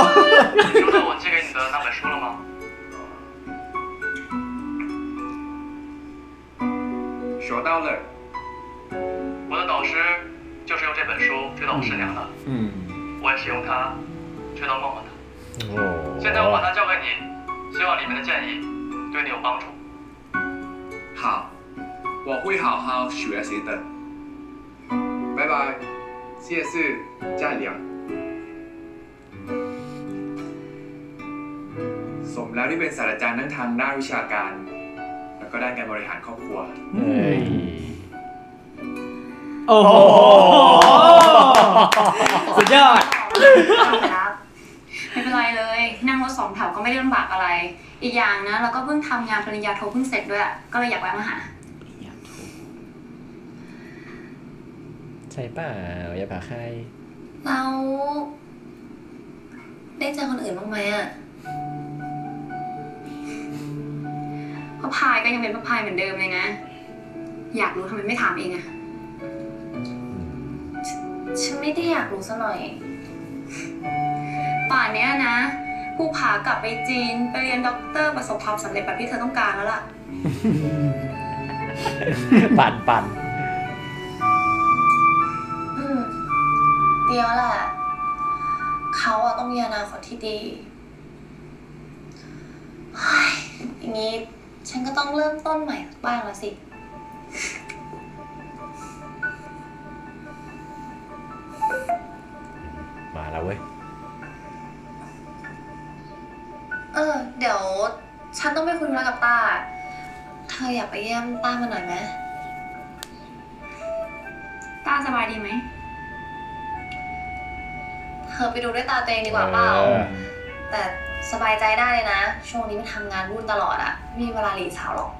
说到了我的导师就是用这本书推到我师娘的嗯我也是用它推到梦梦的哦现在我把它交给你希望里面的建议对你有帮助好我会好好学习的拜拜谢谢加油สมแล้วที่เป็นศาสตราจารย์ทั้งทางด้านวิชาการแล้วก็ด้านการบริหารครอบครัวโอ้โหสุดยอดครับไม่เป็นไรเลยนั่งรถสองแถวก็ไม่ได้ลำบากอะไรอีกอย่างนะเราก็เพิ่งทำงานปริญญาโทเพิ่งเสร็จด้วยก็เลยอยากแวะมาหาใช่ป่ะอย่าผ่าใครเราได้เจอคนอื่นบ้างไหมอ่ะพระพายก็ยังเป็นพระพายเหมือนเดิมเลยนะอยากรู้ทำไมไม่ถามเองอะฉันไม่ได้อยากรู้ซะหน่อยป่านเนี้ยนะผู้ผากลับไปจีนไปเรียนด็อกเตอร์ประสบความสำเร็จแบบที่เธอต้องการแล้วล่ะปันปันอืมเดียวแหละเขาอะต้องมีอนาคตที่ดีอย่างนี้ฉันก็ต้องเริ่มต้นใหม่บ้างละสิมาแล้วเว้ยเออเดี๋ยวฉันต้องไปคุยธุระกับต้าเธออยากไปเยี่ยมต้ามาหน่อยไหมต้าสบายดีไหมเธอไปดูด้วยตาตัวเองดีกว่าเปล่าแต่สบายใจได้เลยนะช่วงนี้มันทำงานวุ่นตลอดอะไม่มีเวลาหลีสาวหรอก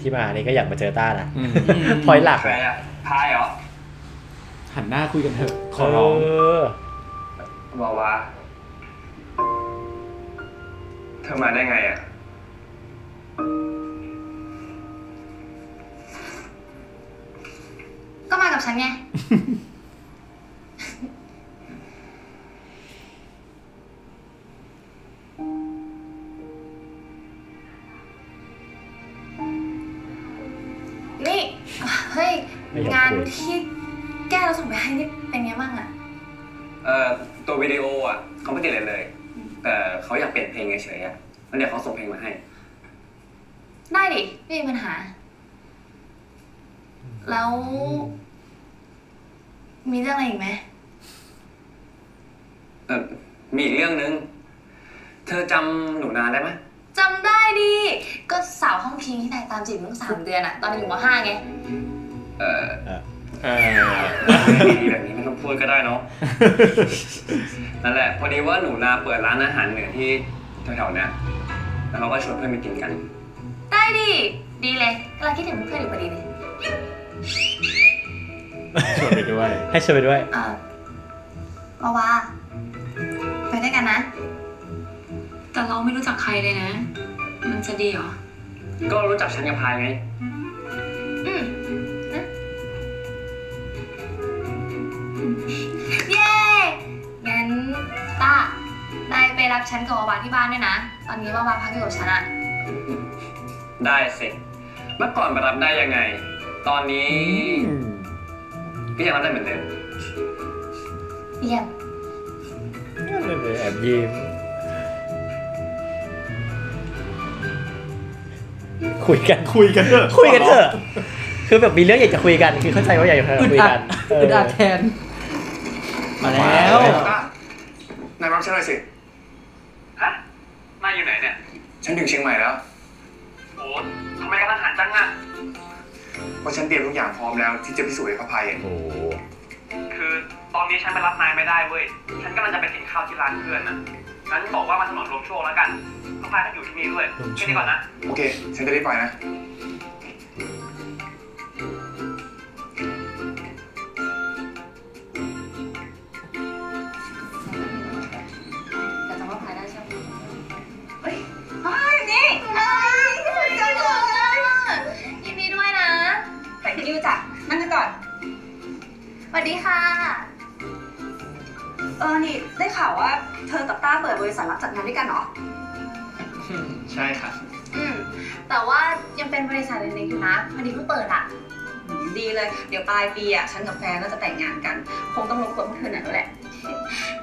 ที่มานี่ก็อยากมาเจอต้านะพอยหลักเลยอะพายเหรอหันหน้าคุยกันเถอะขอร้องวาวาเธอมาได้ไงอะก็มากับฉันไงนี่เฮ้ยงานที่แกเราส่งไปให้นี่เป็นไงบ้างอ่ะเอ่อตัววิดีโออ่ะเขาไม่ติดอะไรเลยแต่เขาอยากเปลี่ยนเพลงเฉยๆอ่ะแล้วเดี๋ยวเขาส่งเพลงมาให้ได้ดิไม่มีปัญหาแล้วมีเรื่องอะไรอีกไหมเออมีอีกเรื่องนึงเธอจำหนูนานได้ไหมจำได้ดิก็สาวห้องพิงที่นายตามจีบตั้งสามเดือนอะตอนนี้อยู่ม.ห้าไงเออ เออดีแบบนี้ไม่ต้องพูดก็ได้เนาะนั่นแหละพอดีว่าหนูลาเปิดร้านอาหารเหนือที่แถวๆนี้แล้วเขาก็ชวนเพื่อนไปกินกันได้ดิดีเลยกำลังคิดถึงเพื่อนอยู่พอดีเลยชวนไปด้วยให้ชวนไปด้วยอ่ะมาวาไปด้วยกันนะแต่เราไม่รู้จักใครเลยนะมันจะดีหรอก็รู้จักฉันกับพายไงอืมนะเย้งั้นต้าได้ไปรับฉันกับวาวาที่บ้านด้วยนะตอนนี้วาวาพักอยู่กับฉันอะได้สิเมื่อก่อนไปรับได้ยังไงตอนนี้ก็ยังรับได้เหมือนเดิมเยี่ยมแอบยิ้มคุยกันคุยกันเถอะคุยกันเถอะคือแบบมีเรื่องอยากจะคุยกันคือเข้าใจว่าอยากจะคุยกันอึดอัดแทนมาแล้วนายรับฉันหน่อยสิฮะนายอยู่ไหนเนี่ยฉันถึงเชียงใหม่แล้วโอ้ทำไมกันอาหารจังอ่ะเพราะฉันเตรียมทุกอย่างพร้อมแล้วที่จะพิสูจน์ให้เขาพายเองโอ้คือตอนนี้ฉันไปรับนายไม่ได้เว้ยฉันกำลังจะไปกินข้าวที่ร้านเพื่อนนะงั้นบอกว่ามาถนนรวมโชคแล้วกันพายก็อยู่ที่นี่ด้วยแค่นี้ก่อนนะโอเคฉันจะรีบไปนะแต่จำว่าพายได้ใช่ไหมเฮ้ยพายนี่พายคุยกันก่อนเลยยินดีด้วยนะแต่คิวจ้ะนั่งกันก่อนสวัสดีค่ะเออนี่ได้ข่าวว่าเธอกับต้าเปิดบริษัทรับจัดงานด้วยกันเหรอใช่ค่ะอืมแต่ว่ายังเป็นบริษัทเล็กๆอยู่นะพอดีเพิ่งเปิดอ่ะดีเลยเดี๋ยวปลายปีอ่ะฉันกับแฟนก็จะแต่งงานกันคงต้องลงกฎเมื่อคืนน่ะด้วยแหละ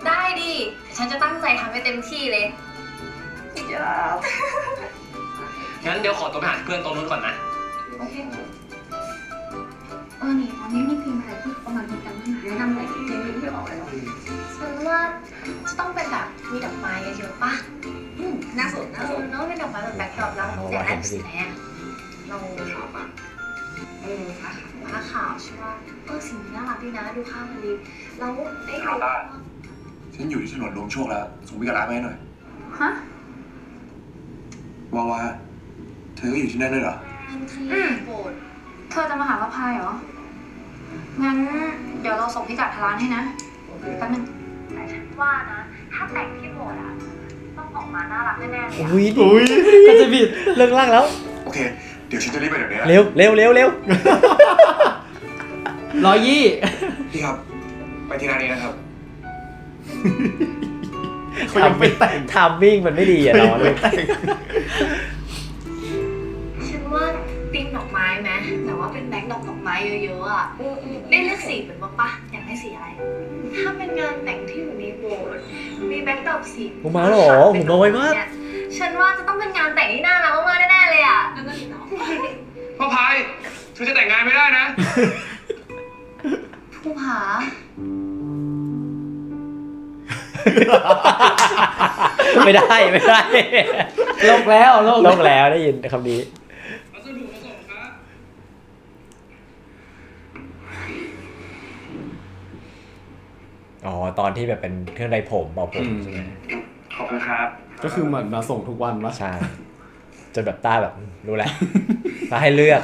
ได้ดิฉันจะตั้งใจทำให้เต็มที่เลยยาวงั้นเดี๋ยวขอตัวไปหาเพื่อนตรงนู้นก่อนนะโอเคเออนี่วันนี้มีทีมอะไรที่ประมาณนี้กันบ้างแนะนำหน่อยเจ๊ไม่ได้ออกเลยหรอฉันว่าจะต้องเป็นแบบมีดอกไม้เยอะๆป่ะน่าสนน่าสนเนาะเป็นดอกไม้แบบแบ็คดรอปเราอยากได้สีไหนอะเราชอบอะเออผ้าขาวใช่ป่ะเออสีนี้น่ารักดีนะดูข้าวมันดีเราได้เราได้ฉันอยู่ที่ถนนรวมโชคแล้วส่งพิการาไปหน่อยฮะวาวาเธอก็อยู่ที่นั่นด้วยเหรออืมโกรธเธอจะมาหาพายเหรองั้นเดี๋ยวเราส่งพิกัดทาร้านให้นะแป๊บนึงแต่ฉันว่านะถ้าแต่งที่โบสถ์อะต้องออกมาน่ารักแน่ๆอุ้ยอุ้ยก็จะบิดเลิกล่างแล้วโอเคเดี๋ยวฉันจะรีบไปเดี๋ยวนี้เร็วเร็วเร็วเร็วร้อยยี่พี่ครับไปที่ร้านนี้นะครับเขายังไม่แต่งทามมิ่งมันไม่ดีอะเราเลยฉันว่าตีมดอกไม้ไหมแต่ว่าเป็นแบงค์ดอกดอกไม้เยอะๆอ่ะได้เลือกสีเป็นบ้างปะอยากได้สีอะไรถ้าเป็นงานแต่งที่อยู่ในโบสถ์มีแบงค์ดอกสีผมมาหรอผมมาไวมากฉันว่าจะต้องเป็นงานแต่งที่น่ารักมากแน่ๆเลยอ่ะพ่อพายเธอจะแต่งงานไม่ได้นะผู้หาไม่ได้ไม่ได้ลงแล้วลงแล้วได้ยินคำนี้อ๋อตอนที่แบบเป็นเครื่องไดผมเอาผมใช่ไหมขอบคุณครับก็คือเหมือนมาส่งทุกวันวะใช่จนแบบต้าแบบรู้แหละมาให้เลือก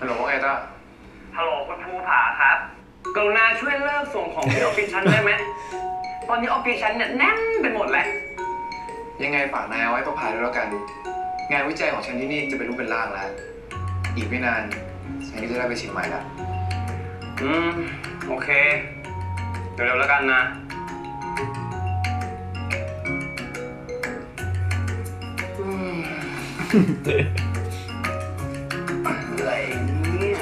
ฮัลโหลไงต้าฮัลโหลคุณภูผาครับกรุณาช่วยเลิกส่งของที่ออฟฟิศฉันได้ไหมตอนนี้ออฟฟิศฉันเนี่ยแน่นเป็นหมดแล้วยังไงฝากนายเอาไว้ประพาด้วยแล้วกันงานวิจัยของฉันที่นี่จะเป็นรูปเป็นร่างแล้วอีกไม่นานฉันก็จะได้ไปเชียงใหม่แล้วอืมโอเคเดี๋ยวเร็วแล้วกันนะอะไรเนี่ย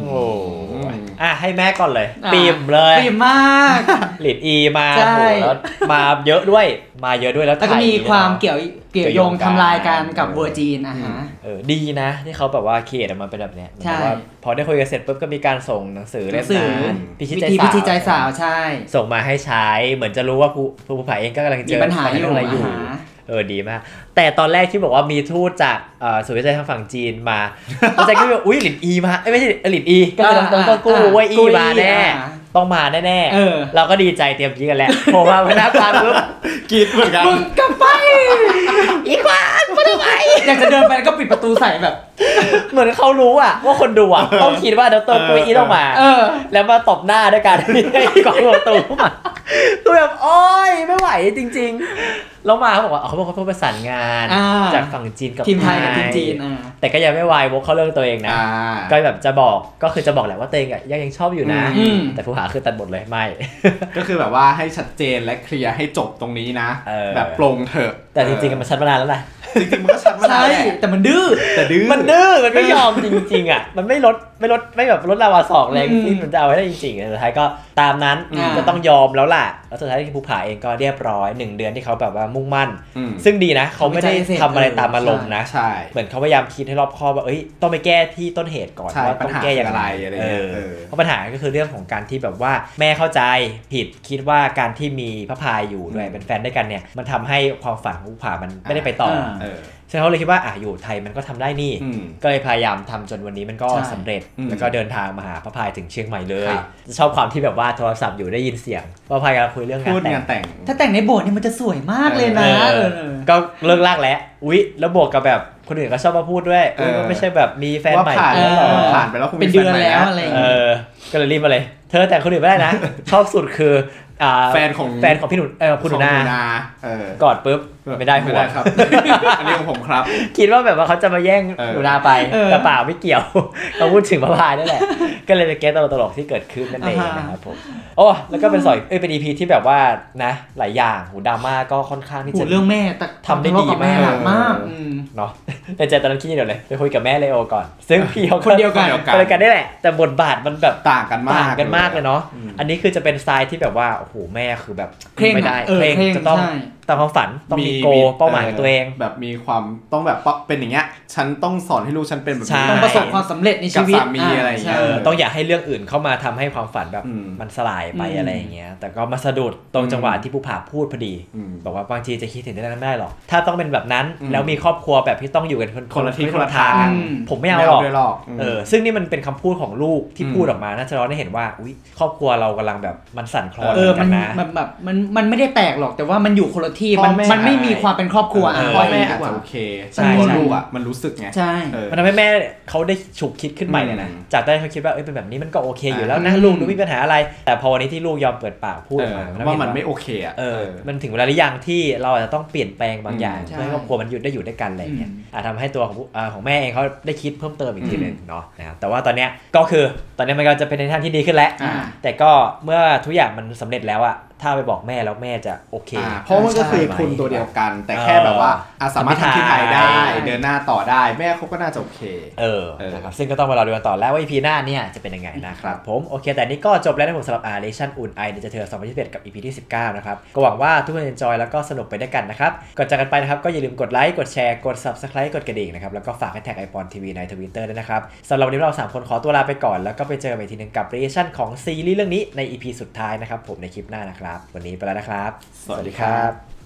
โอ้อ่ะ ให้แม่ก่อนเลยปิ่มเลยปิ่มมากหลีดอีมาโหแล้วมาเยอะด้วยมาเยอะด้วยแล้วแต่ก็มีความเกี่ยวเกี่ยวโยงทำลายกันกับเวอร์จินนะฮะเออดีนะที่เขาแบบว่าเขียนมาเป็นแบบเนี้ยเพราะว่าพอได้คุยกันเสร็จปุ๊บก็มีการส่งหนังสือเล่มนึงพิชิตใจสาวใช่ส่งมาให้ใช้เหมือนจะรู้ว่าผู้ผู้ผ่าเองก็กำลังเจอปัญหาอะไรอยู่เออดีมากแต่ตอนแรกที่บอกว่ามีทูตจากสุวิจัยทางฝั่งจีนมาก็จะคิดว่าอุ้ยหลินอีมาไม่ใช่หลินอีก็ต้องต้องกู้ไว้อีมาแน่ต้องมาแน่ๆเราก็ดีใจเตรียมยีกันแหละพอมาพนักงานปุ๊บกีดเหมือนกันมึงกลับไปอีกวันมาทำไมอยากจะเดินไปแล้วก็ปิดประตูใส่แบบเหมือนเขารู้อ่ะว่าคนดูอ่ะต้องคิดว่าเดี๋ยวตัวกูอีต้องมาแล้วมาตบหน้าด้วยกันกองประตูมาตัวแบบโอ๊ยไม่ไหวจริงๆแล้วมาเขาบอกว่าเขาบอกเขาเพิ่งประสานงานจากฝั่งจีนกับทีมไทยกับทีมจีนแต่ก็ยังไม่วายวกเขาเรื่องตัวเองนะก็แบบจะบอกก็คือจะบอกแหละว่าตัวเองยังยังชอบอยู่นะแต่ผู้หาคือตัดบทเลยไม่ก็คือแบบว่าให้ชัดเจนและเคลียร์ให้จบตรงนี้นะแบบปลงเถอะแต่จริงๆมันชัดมานานแล้วนะจริงๆมันก็ชัดมานานแหละแต่มันดื้อแต่ดื้อมันดื้อมันไม่ยอมจริงๆอ่ะมันไม่ลดไม่ลดไม่แบบลดลาวาสองแรงที่มันจะเอาไว้ได้จริงๆสุดท้ายก็ตามนั้นก็ต้องยอมแล้วล่ะแล้วสุดท้ายที่ภูผาเองก็เรียบร้อยหนึ่งเดือนที่เขาแบบว่ามุ่งมั่นซึ่งดีนะเขาไม่ได้ทำอะไรตามอารมณ์นะเหมือนเขาพยายามคิดให้รอบคอบว่าเอ้ยต้องไปแก้ที่ต้นเหตุก่อนว่าต้องแก้อย่างไรเพราะปัญหาก็คือเรื่องของการที่แบบว่าแม่เข้าใจผิดคิดว่าการที่มีพระพายอยู่ด้วยเป็นแฟนด้วยกันเนี่ยมันทำให้ความฝันของภูผามันไม่ได้ไปต่อใช่เขาเลยคิดว่าอ่ะอยู่ไทยมันก็ทำได้นี่ก็เลยพยายามทำจนวันนี้มันก็สำเร็จแล้วก็เดินทางมาหาพระพายถึงเชียงใหม่เลยชอบความที่แบบว่าโทรศัพท์อยู่ได้ยินเสียงพระพายกำลังคุยเรื่องงานแต่งถ้าแต่งในโบสถ์นี่มันจะสวยมากเลยนะก็เลิกลากแล้วอุ๊ยแล้วบวกกับแบบคนอื่นก็ชอบมาพูดด้วยอุ๊ยไม่ใช่แบบมีแฟนใหม่ผ่านไปแล้วคุณเป็นเดือนแล้วอะไรเออก็เลยรีบมาเลยเธอแต่งคนอื่นไม่ได้นะชอบสุดคือแฟนของแฟนของพี่หนุนเออคุณหนุนากอดปุ๊บไม่ได้ไม่ได้ครับอันนี้ของผมครับคิดว่าแบบว่าเขาจะมาแย่งหนุนาไปกระเป๋าไม่เกี่ยวเราพูดถึงพระพายนั่นแหละก็เลยเป็นแก๊สตลกที่เกิดขึ้นนั่นเองนะครับผมโอ้แล้วก็เป็นสอยเอ้ยเป็นอีพีที่แบบว่านะหลายอย่างหูดราม่าก็ค่อนข้างที่จะเรื่องแม่ทำได้ดีมากมากเนาะในใจตอนนั้นคิดเดี๋ยวเลยไปคุยกับแม่เลโอก่อนซึ่งพี่เขาคนเดียวกันคนเดียวกันได้แหละแต่บทบาทมันแบบต่างกันมากต่างกันมากเลยเนาะอันนี้คือจะเป็นสไตล์ที่แบบว่าโอ้โหแม่คือแบบไม่ได้เพลงจะต้องตามความฝันต้องมีโกเป้าหมายของตัวเองแบบมีความต้องแบบเป็นอย่างเงี้ยฉันต้องสอนให้ลูกฉันเป็นแบบนี้ต้องประสบความสำเร็จในชีวิตสามีอะไรอย่างเงี้ยต้องอย่าให้เรื่องอื่นเข้ามาทำให้ความฝันแบบมันสลายไปอะไรอย่างเงี้ยแต่ก็มาสะดุดตรงจังหวะที่ผู้ผ่าพูดพอดีบอกว่าบางทีจะคิดถึงได้ไม่ได้หรอกถ้าต้องเป็นแบบนั้นแล้วมีครอบครัวแบบที่ต้องอยู่กันคนละทิศคนละทางผมไม่เอาหรอกเออซึ่งนี่มันเป็นคำพูดของลูกที่พูดออกมาน่าจะร้อนได้เห็นว่าอุ้ยครอบครัวเรากำลังแบบมันสั่นคลอนกันนะมันแบบมันมันไม่ได้แตกหรอกแต่ว่ามันอยู่คนละที่มันไม่มีความเป็นครอบครัวพ่อแม่อาจจะโอเคแต่ลูกอ่ะมันรู้สึกไงใช่มันทำให้แม่เขาได้ฉุกคิดขึ้นใหม่เลยนะจากตอนแรกเขาคิดว่าเอ้ยเป็นแบบนี้มันก็โอเคอยู่แล้วนะลูกไม่มีปัญหาอะไรแต่พอวันนี้ที่ลูกยอมเปิดปากพูดมาว่ามันไม่โอเคอ่ะมันถึงเวลาหรือยังที่เราอาจจะต้องเปลี่ยนแปลงบางอย่างเพื่อให้ครอบครัวมันหยุดได้อยู่ด้วยกันอะไรเงี้ยอาจทำให้ตัวของของแม่เองเขาได้คิดเพิ่มเติมอีกทีนึงเนาะนะครับแต่ว่าตอนเนี้ยก็คือตอนนี้มันก็จะเป็นในทางที่ดีขึ้นแล้วแต่ก็เมื่อทุกอย่างมันสำเร็จแล้วอะถ้าไปบอกแม่แล้วแม่จะโอเคเพราะมันก็คือคุณตัวเดียวกันแต่แค่แบบว่าสามารถทำที่ไทยได้เดินหน้าต่อได้แม่เขาก็น่าจะโอเคเออนะครับซึ่งก็ต้องมารอดูกันต่อแล้วว่าอีพีหน้าเนี่ยจะเป็นยังไงนะครับผมโอเคแต่นี้ก็จบแล้วนะผมสำหรับ Relation อุ่นไอเดี๋ยวจะเจอสองพันยี่สิบเอ็ดกับ อี พี ที่สิบเก้านะครับก็หวังว่าทุกคนจะ enjoy แล้วก็สนุกไปด้วยกันนะครับก่อนจากกันไปนะครับก็อย่าลืมกดไลค์กดแชร์กด Subscribe กดกระดิ่งนะครับแล้วก็ฝากให้แท็กไอปอนทีวีใน Twitter ด้วยนะครับสำหรับวันนี้เราสามคนขอตัวลาไปก่อนแล้วก็ไปเจอกันอีกทีนึงกับ Relation ของซีรีส์เรื่องนี้ใน อี พี สุดท้ายนะครับผมในคลิปหน้านะครับวันนี้ไปแล้วนะครับสวัสดีครับ